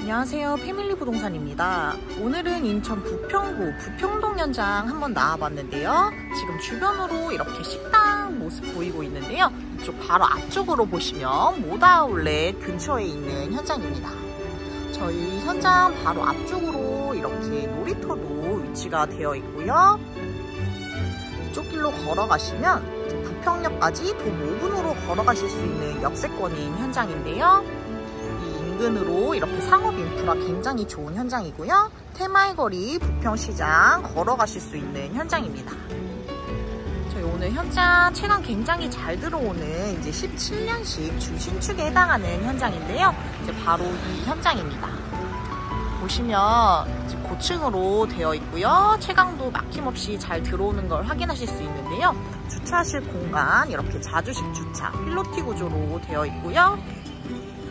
안녕하세요, 패밀리 부동산입니다. 오늘은 인천 부평구 부평동 현장 한번 나와봤는데요, 지금 주변으로 이렇게 식당 모습 보이고 있는데요, 이쪽 바로 앞쪽으로 보시면 모다아울렛 근처에 있는 현장입니다. 저희 현장 바로 앞쪽으로 이렇게 놀이터도 위치가 되어 있고요, 이쪽 길로 걸어가시면 부평역까지 도보 5분으로 걸어가실 수 있는 역세권인 현장인데요. 이 인근으로 이렇게 상업 인프라 굉장히 좋은 현장이고요, 테마의 거리, 부평시장 걸어가실 수 있는 현장입니다. 저희 오늘 현장 최근 굉장히 잘 들어오는 이제 17년식 주신축에 해당하는 현장인데요, 이제 바로 이 현장입니다. 보시면 이제 고층으로 되어 있고요, 채광도 막힘없이 잘 들어오는 걸 확인하실 수 있는데요, 주차하실 공간 이렇게 자주식 주차 필로티 구조로 되어 있고요,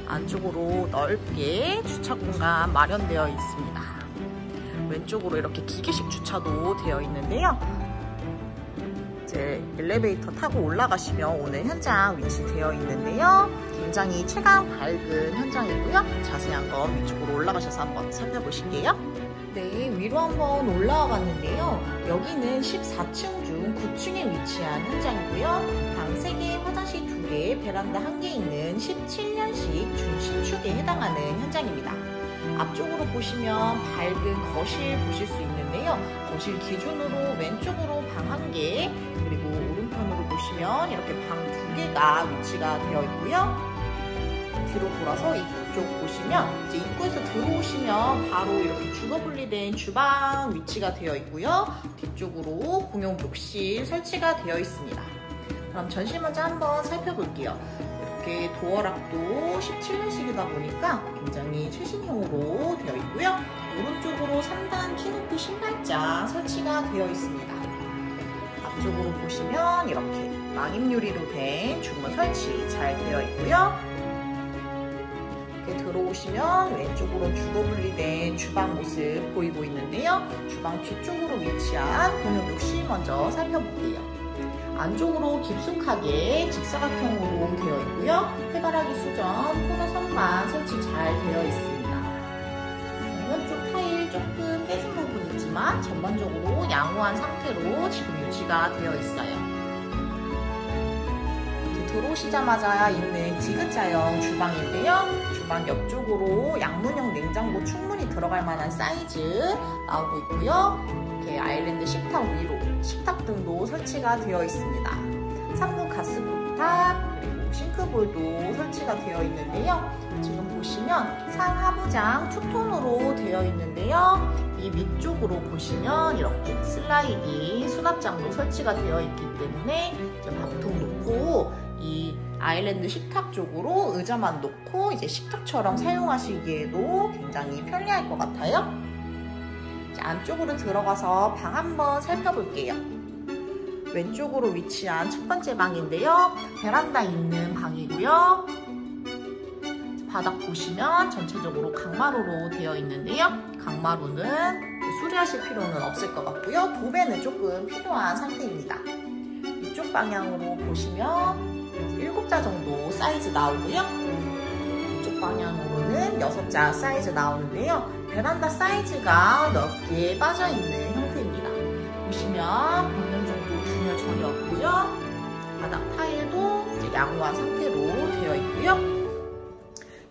안쪽으로 넓게 주차 공간 마련되어 있습니다. 왼쪽으로 이렇게 기계식 주차도 되어 있는데요, 이제 엘리베이터 타고 올라가시면 오늘 현장 위치 되어 있는데요, 굉장히 채광 밝은 현장이고요, 자세한 건 위쪽으로 올라가셔서 한번 살펴보실게요. 네, 위로 한번 올라와 봤는데요, 여기는 14층 중 9층에 위치한 현장이고요, 방 3개, 화장실 2개, 베란다 1개 있는 17년식 준신축에 해당하는 현장입니다. 앞쪽으로 보시면 밝은 거실 보실 수 있는데요, 거실 기준으로 왼쪽으로 방 1개, 그리고 오른편으로 보시면 이렇게 방 2개가 위치가 되어 있고요, 뒤로 돌아서 입구 쪽 보시면 이제 입구에서 들어오시면 바로 이렇게 주거 분리된 주방 위치가 되어 있고요, 뒤쪽으로 공용 욕실 설치가 되어 있습니다. 그럼 전실 먼저 한번 살펴볼게요. 이렇게 도어락도 17년식이다 보니까 굉장히 최신형으로 되어 있고요, 오른쪽으로 3단 키높이 신발장 설치가 되어 있습니다. 앞쪽으로 보시면 이렇게 망임유리로 된 중문 설치 잘 되어 있고요, 들어오시면 왼쪽으로 주거 분리된 주방 모습 보이고 있는데요, 주방 뒤쪽으로 위치한 공용 욕실 먼저 살펴볼게요. 안쪽으로 깊숙하게 직사각형으로 되어 있고요, 해바라기 수전, 코너 선반 설치 잘 되어 있습니다. 정면 쪽 타일 조금 깨진 부분이 있지만 전반적으로 양호한 상태로 지금 유지가 되어 있어요. 들어오시자마자 있는 디귿자형 주방인데요, 주방 옆쪽으로 양문형 냉장고 충분히 들어갈 만한 사이즈 나오고 있고요, 이렇게 아일랜드 식탁 위로 식탁 등도 설치가 되어 있습니다. 3구 가스쿡탑 그리고 싱크볼도 설치가 되어 있는데요, 지금 보시면 상하부장 투톤으로 되어 있는데요, 이 밑쪽으로 보시면 이렇게 슬라이딩 수납장도 설치가 되어 있기 때문에 이제 밥통 놓고 이 아일랜드 식탁 쪽으로 의자만 놓고 이제 식탁처럼 사용하시기에도 굉장히 편리할 것 같아요. 이제 안쪽으로 들어가서 방 한번 살펴볼게요. 왼쪽으로 위치한 첫 번째 방인데요, 베란다 있는 방이고요, 바닥 보시면 전체적으로 강마루로 되어 있는데요, 강마루는 수리하실 필요는 없을 것 같고요, 도배는 조금 필요한 상태입니다. 이쪽 방향으로 보시면 7자 정도 사이즈 나오고요, 이쪽 방향으로는 6자 사이즈 나오는데요, 베란다 사이즈가 넓게 빠져있는 형태입니다. 보시면 공용정도 분열 전혀 없고요, 바닥 타일도 이제 양호한 상태로 되어 있고요,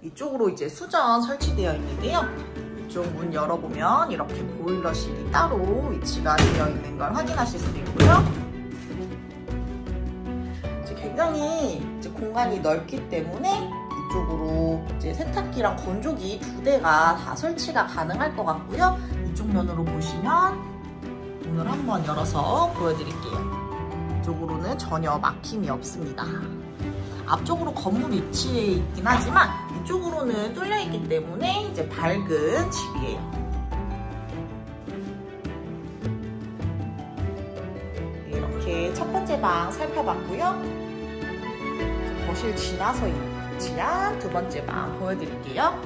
이쪽으로 이제 수전 설치되어 있는데요, 이쪽 문 열어보면 이렇게 보일러실이 따로 위치가 되어 있는 걸 확인하실 수 있고요, 굉장히 이제 공간이 넓기 때문에 이쪽으로 이제 세탁기랑 건조기 2대가 다 설치가 가능할 것 같고요, 이쪽 면으로 보시면 문을 한번 열어서 보여드릴게요. 이쪽으로는 전혀 막힘이 없습니다. 앞쪽으로 건물 위치에 있긴 하지만 이쪽으로는 뚫려 있기 때문에 이제 밝은 집이에요. 이렇게 첫 번째 방 살펴봤고요, 거실 지나서 위치한 두 번째 방 보여드릴게요.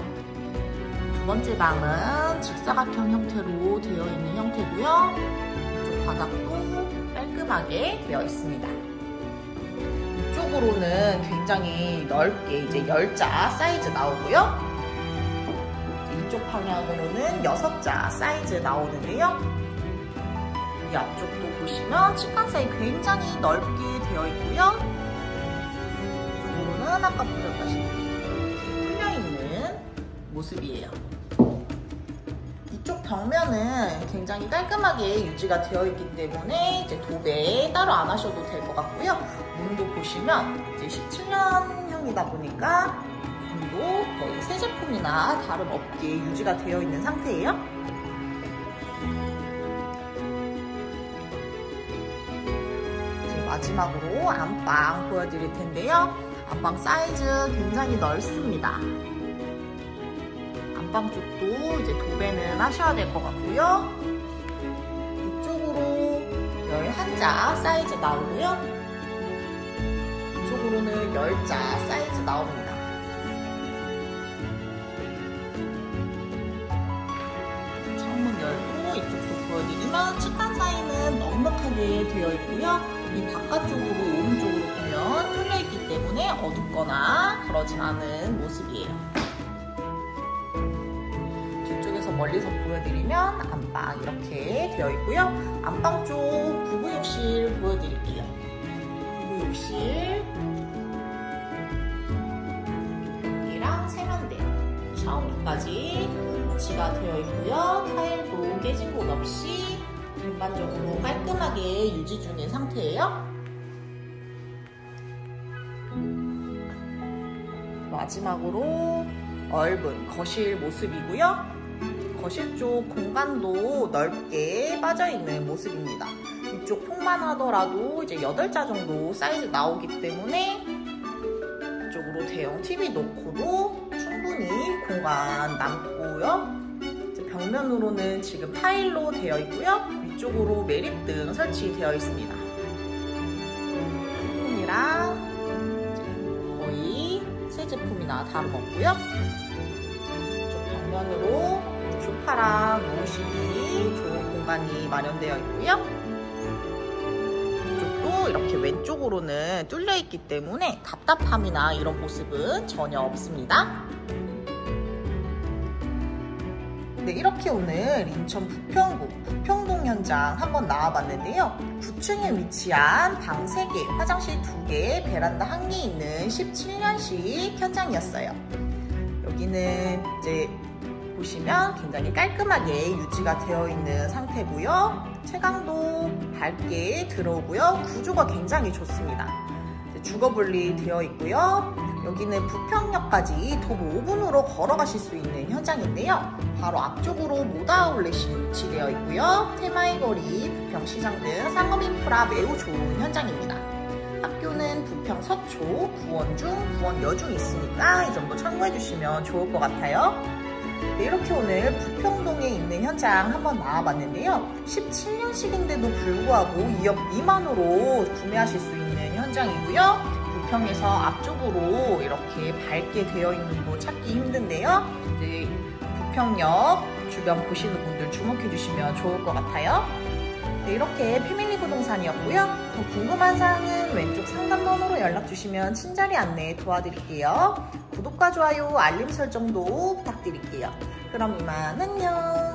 두 번째 방은 직사각형 형태로 되어 있는 형태고요, 이쪽 바닥도 깔끔하게 되어 있습니다. 이쪽으로는 굉장히 넓게 이제 10자 사이즈 나오고요, 방향으로는 6자 사이즈 나오는데요. 이 앞쪽도 보시면 측간선이 굉장히 넓게 되어 있고요. 이쪽으로는 아까 보셨다시피 풀려있는 모습이에요. 이쪽 벽면은 굉장히 깔끔하게 유지가 되어 있기 때문에 이제 도배 따로 안 하셔도 될 것 같고요. 문도 보시면 이제 17년형이다 보니까 문도 거의 새 제품이나 다름없게 유지가 되어 있는 상태예요. 이제 마지막으로 안방 보여드릴 텐데요. 안방 사이즈 굉장히 넓습니다. 안방 쪽도 이제 도배는 하셔야 될 것 같고요. 이쪽으로 11자 사이즈 나오고요. 이쪽으로는 10자 사이즈 나옵니다. 창문 열고 이쪽도 보여드리면 측간 사이는 넉넉하게 되어 있고요. 이 바깥쪽으로 오른쪽으로 보면 뚫려있기 때문에 어둡거나 그러진 않은 모습이에요. 멀리서 보여드리면 안방 이렇게 되어 있고요. 안방 쪽 부부浴실 보여드릴게요. 부부浴실 여기랑 세면대, 샤워기까지 위치가 되어 있고요. 타일도 깨진 곳 없이 전반적으로 깔끔하게 유지 중인 상태예요. 마지막으로 넓은 거실 모습이고요. 거실 쪽 공간도 넓게 빠져있는 모습입니다. 이쪽 폭만 하더라도 이제 8자 정도 사이즈 나오기 때문에 이쪽으로 대형 TV 놓고도 충분히 공간 남고요. 이제 벽면으로는 지금 타일로 되어 있고요. 위쪽으로 매립등 설치되어 있습니다. 제품이랑 거의 새 제품이나 다름없고요. 이쪽 벽면으로 소파랑 모시기 좋은 공간이 마련되어 있고요. 이쪽도 이렇게 왼쪽으로는 뚫려 있기 때문에 답답함이나 이런 모습은 전혀 없습니다. 네, 이렇게 오늘 인천 부평구 부평동 현장 한번 나와봤는데요. 9층에 위치한 방 3개, 화장실 2개, 베란다 1개 있는 17년식 현장이었어요. 여기는 이제 보시면 굉장히 깔끔하게 유지가 되어 있는 상태고요. 채광도 밝게 들어오고요. 구조가 굉장히 좋습니다. 주거분리 되어 있고요. 여기는 부평역까지 도보 5분으로 걸어가실 수 있는 현장인데요. 바로 앞쪽으로 모다아울렛이 위치되어 있고요. 테마의 거리, 부평시장 등 상업인프라 매우 좋은 현장입니다. 학교는 부평 서초, 구원중, 구원여중 있으니까 이 점도 참고해 주시면 좋을 것 같아요. 네, 이렇게 오늘 부평동에 있는 현장 한번 나와봤는데요. 17년식인데도 불구하고 2억 미만으로 구매하실 수 있는 현장이고요. 부평에서 앞쪽으로 이렇게 밝게 되어 있는 거 찾기 힘든데요. 이제 부평역 주변 보시는 분들 주목해 주시면 좋을 것 같아요. 네, 이렇게 패밀리 부동산이었고요. 더 궁금한 사항은 왼쪽 상단 번호로 연락 주시면 친절히 안내 도와드릴게요. 구독과 좋아요, 알림 설정도 부탁드릴게요. 그럼 이만 안녕.